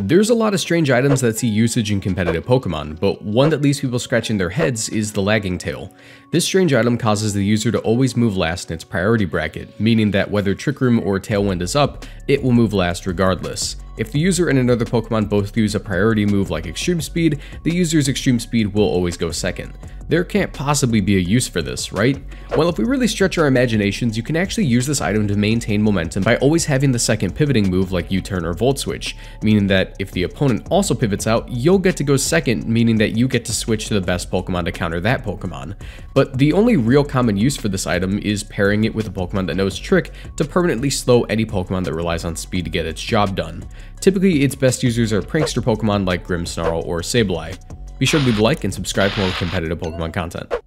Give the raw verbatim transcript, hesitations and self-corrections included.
There's a lot of strange items that see usage in competitive Pokemon, but one that leaves people scratching their heads is the Lagging Tail. This strange item causes the user to always move last in its priority bracket, meaning that whether Trick Room or Tailwind is up, it will move last regardless. If the user and another Pokemon both use a priority move like Extreme Speed, the user's Extreme Speed will always go second. There can't possibly be a use for this, right? Well, if we really stretch our imaginations, you can actually use this item to maintain momentum by always having the second pivoting move like U-Turn or Volt Switch, meaning that if the opponent also pivots out, you'll get to go second, meaning that you get to switch to the best Pokemon to counter that Pokemon. But the only real common use for this item is pairing it with a Pokemon that knows Trick to permanently slow any Pokemon that relies on speed to get its job done. Typically, its best users are prankster Pokemon like Grimmsnarl or Sableye. Be sure to leave a like and subscribe for more competitive Pokemon content.